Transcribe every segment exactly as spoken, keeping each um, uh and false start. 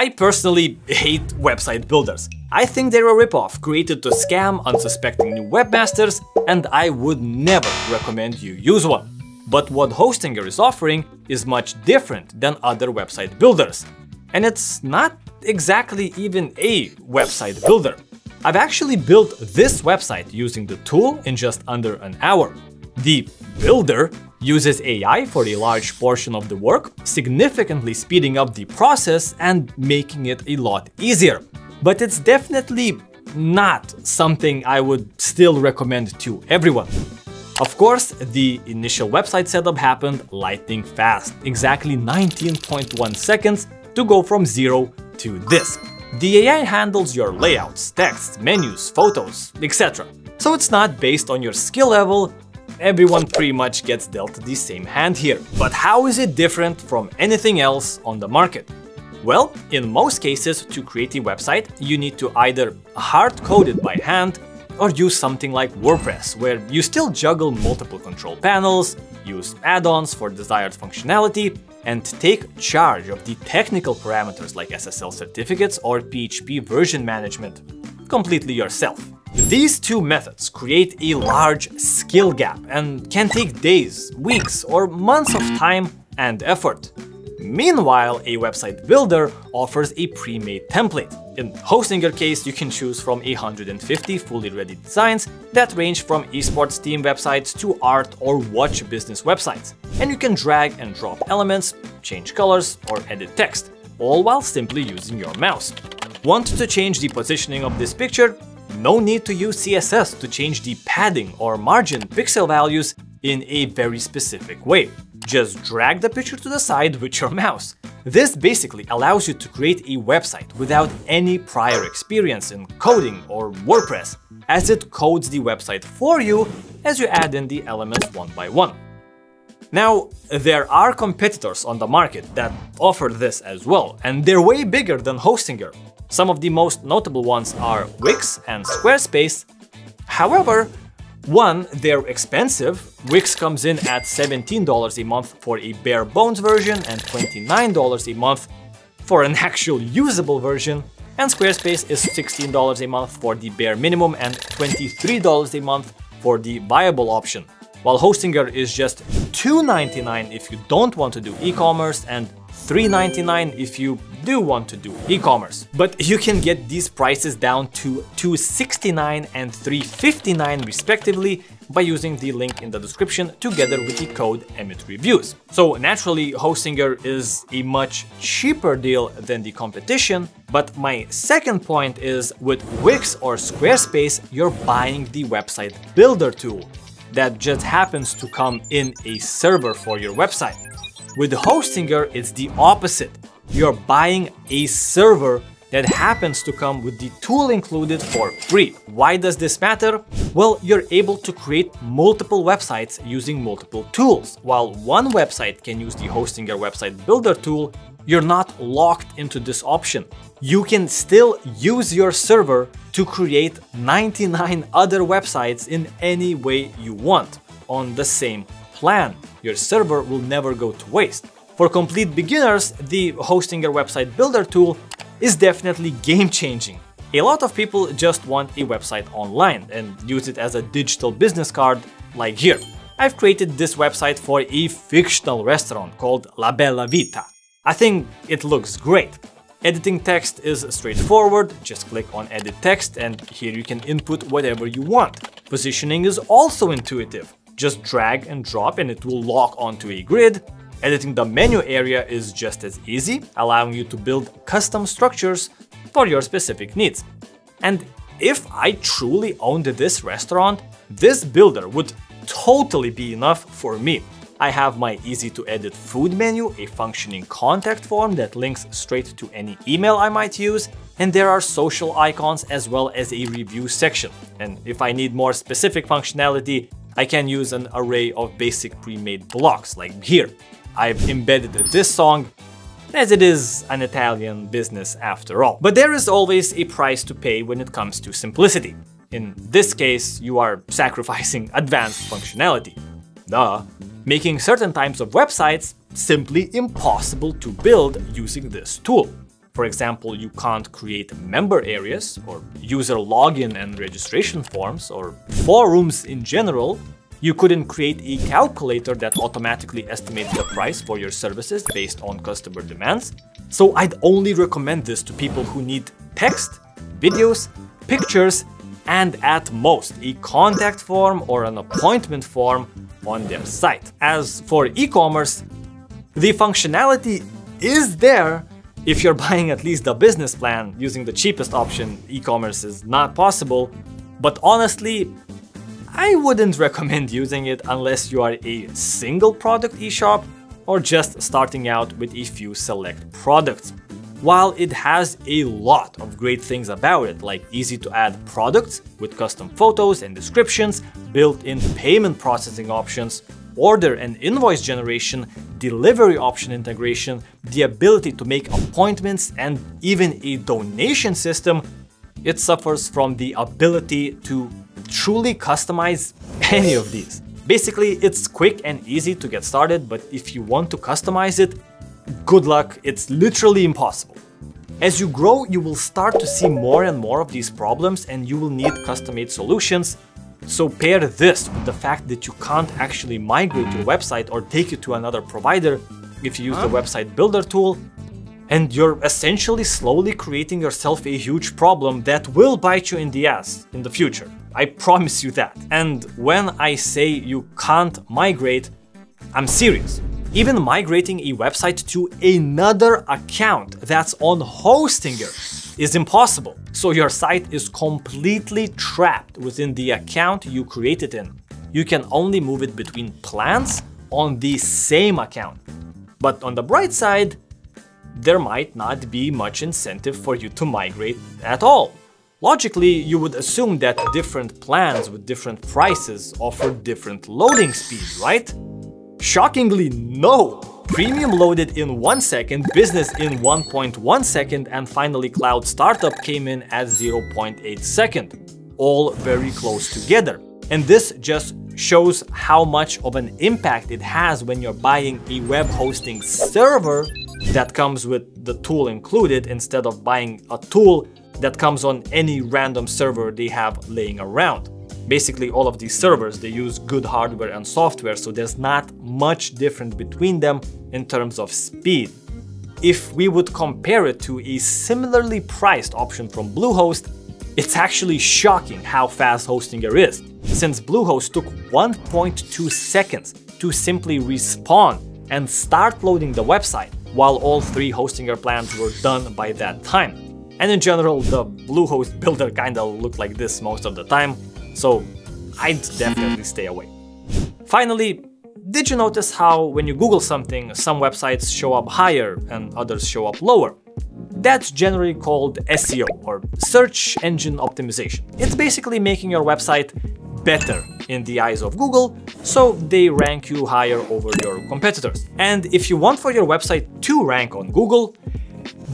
I personally hate website builders. I think they're a ripoff created to scam unsuspecting new webmasters, and I would never recommend you use one. But what Hostinger is offering is much different than other website builders. And it's not exactly even a website builder. I've actually built this website using the tool in just under an hour. The builder uses A I for a large portion of the work, significantly speeding up the process and making it a lot easier. But it's definitely not something I would still recommend to everyone. Of course, the initial website setup happened lightning fast, exactly nineteen point one seconds to go from zero to this. The A I handles your layouts, texts, menus, photos, et cetera. So it's not based on your skill level. Everyone pretty much gets dealt the same hand here. But how is it different from anything else on the market? Well, in most cases, to create a website, you need to either hard-code it by hand or use something like WordPress, where you still juggle multiple control panels, use add-ons for desired functionality, and take charge of the technical parameters like S S L certificates or P H P version management completely yourself. These two methods create a large skill gap and can take days, weeks, or months of time and effort. Meanwhile, a website builder offers a pre-made template. In Hostinger's case, you can choose from one hundred fifty fully ready designs that range from esports team websites to art or watch business websites. And you can drag and drop elements, change colors, or edit text, all while simply using your mouse. Want to change the positioning of this picture? No need to use C S S to change the padding or margin pixel values in a very specific way. Just drag the picture to the side with your mouse. This basically allows you to create a website without any prior experience in coding or WordPress, as it codes the website for you as you add in the elements one by one. Now, there are competitors on the market that offer this as well, and they're way bigger than Hostinger. Some of the most notable ones are Wix and Squarespace. However, one, they're expensive. Wix comes in at seventeen dollars a month for a bare bones version and twenty-nine dollars a month for an actual usable version. And Squarespace is sixteen dollars a month for the bare minimum and twenty-three dollars a month for the viable option. While Hostinger is just two ninety-nine if you don't want to do e-commerce and three ninety-nine if you do want to do e-commerce. But you can get these prices down to two sixty-nine and three fifty-nine respectively by using the link in the description together with the code EmmetReviews. So naturally, Hostinger is a much cheaper deal than the competition. But my second point is, with Wix or Squarespace, you're buying the website builder tool that just happens to come in a server for your website. With Hostinger, it's the opposite. You're buying a server that happens to come with the tool included for free. Why does this matter? Well, you're able to create multiple websites using multiple tools. While one website can use the Hostinger website builder tool, you're not locked into this option. You can still use your server to create ninety-nine other websites in any way you want on the same plan. Your server will never go to waste. For complete beginners, the Hostinger website builder tool is definitely game-changing. A lot of people just want a website online and use it as a digital business card, like here. I've created this website for a fictional restaurant called La Bella Vita. I think it looks great. Editing text is straightforward, just click on edit text and here you can input whatever you want. Positioning is also intuitive. Just drag and drop and it will lock onto a grid. Editing the menu area is just as easy, allowing you to build custom structures for your specific needs. And if I truly owned this restaurant, this builder would totally be enough for me. I have my easy-to-edit food menu, a functioning contact form that links straight to any email I might use, and there are social icons as well as a review section. And if I need more specific functionality, I can use an array of basic pre-made blocks, like here. I've embedded this song, as it is an Italian business after all. But there is always a price to pay when it comes to simplicity. In this case, you are sacrificing advanced functionality. Duh. Making certain types of websites simply impossible to build using this tool. For example, you can't create member areas or user login and registration forms or forums in general. You couldn't create a calculator that automatically estimates the price for your services based on customer demands. So I'd only recommend this to people who need text, videos, pictures, and at most a contact form or an appointment form on their site. As for e-commerce, the functionality is there. If you're buying at least a business plan, using the cheapest option, e-commerce is not possible. But honestly, I wouldn't recommend using it unless you are a single product eShop or just starting out with a few select products. While it has a lot of great things about it, like easy to add products with custom photos and descriptions, built-in payment processing options, order and invoice generation, delivery option integration, the ability to make appointments, and even a donation system, it suffers from the ability to truly customize any of these. Basically, it's quick and easy to get started, but if you want to customize it, good luck, it's literally impossible. As you grow, you will start to see more and more of these problems and you will need custom-made solutions. So pair this with the fact that you can't actually migrate your website or take it to another provider if you use the website builder tool, and you're essentially slowly creating yourself a huge problem that will bite you in the ass in the future. I promise you that. And when I say you can't migrate, I'm serious. Even migrating a website to another account that's on Hostinger is impossible. So your site is completely trapped within the account you created in. You can only move it between plans on the same account. But on the bright side, there might not be much incentive for you to migrate at all. Logically, you would assume that different plans with different prices offer different loading speeds, right? Shockingly, no! Premium loaded in one second, business in one point one second, and finally cloud startup came in at zero point eight second. All very close together. And this just shows how much of an impact it has when you're buying a web hosting server that comes with the tool included instead of buying a tool that comes on any random server they have laying around. Basically, all of these servers, they use good hardware and software, so there's not much difference between them in terms of speed. If we would compare it to a similarly priced option from Bluehost, it's actually shocking how fast Hostinger is, since Bluehost took one point two seconds to simply respawn and start loading the website, while all three Hostinger plans were done by that time. And in general, the Bluehost builder kinda looked like this most of the time, so I'd definitely stay away. Finally, did you notice how when you Google something, some websites show up higher and others show up lower? That's generally called S E O, or search engine optimization. It's basically making your website better in the eyes of Google, so they rank you higher over your competitors. And if you want for your website to rank on Google,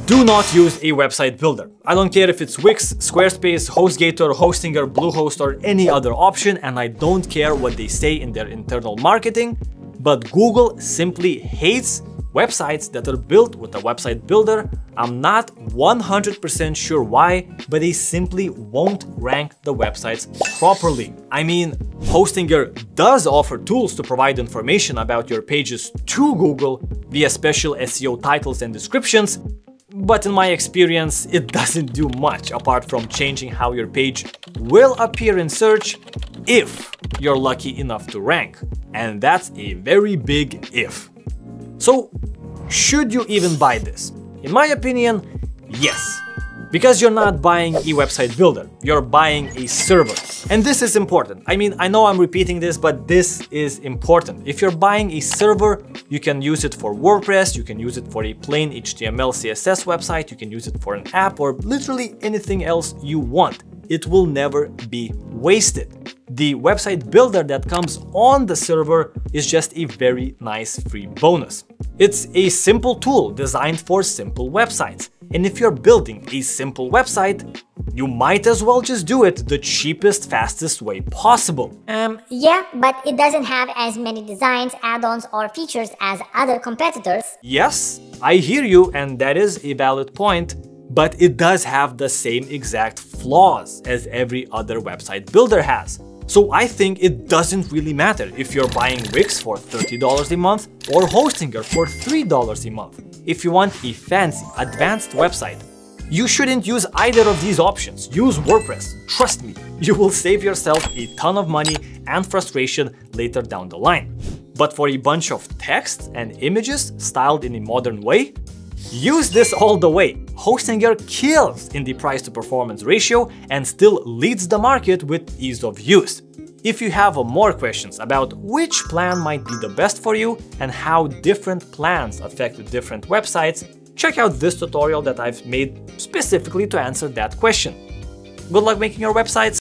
do not use a website builder. I don't care if it's Wix, Squarespace, HostGator, Hostinger, Bluehost, or any other option, and I don't care what they say in their internal marketing, but Google simply hates websites that are built with a website builder. I'm not one hundred percent sure why, but they simply won't rank the websites properly. I mean, Hostinger does offer tools to provide information about your pages to Google via special S E O titles and descriptions, but in my experience, it doesn't do much apart from changing how your page will appear in search if you're lucky enough to rank. And that's a very big if. So, should you even buy this? In my opinion, yes. Because you're not buying a website builder, you're buying a server. And this is important. I mean, I know I'm repeating this, but this is important. If you're buying a server, you can use it for WordPress, you can use it for a plain H T M L, C S S website, you can use it for an app, or literally anything else you want. It will never be wasted. The website builder that comes on the server is just a very nice free bonus. It's a simple tool designed for simple websites. And if you're building a simple website, you might as well just do it the cheapest, fastest way possible. Um, yeah, but it doesn't have as many designs, add-ons or features as other competitors. Yes, I hear you, and that is a valid point. But it does have the same exact flaws as every other website builder has. So I think it doesn't really matter if you're buying Wix for thirty dollars a month or Hostinger for three dollars a month. If you want a fancy, advanced website, you shouldn't use either of these options. Use WordPress. Trust me, you will save yourself a ton of money and frustration later down the line. But for a bunch of text and images styled in a modern way, use this all the way. Hostinger kills in the price to performance ratio and still leads the market with ease of use. If you have more questions about which plan might be the best for you and how different plans affect different websites, check out this tutorial that I've made specifically to answer that question. Good luck making your websites.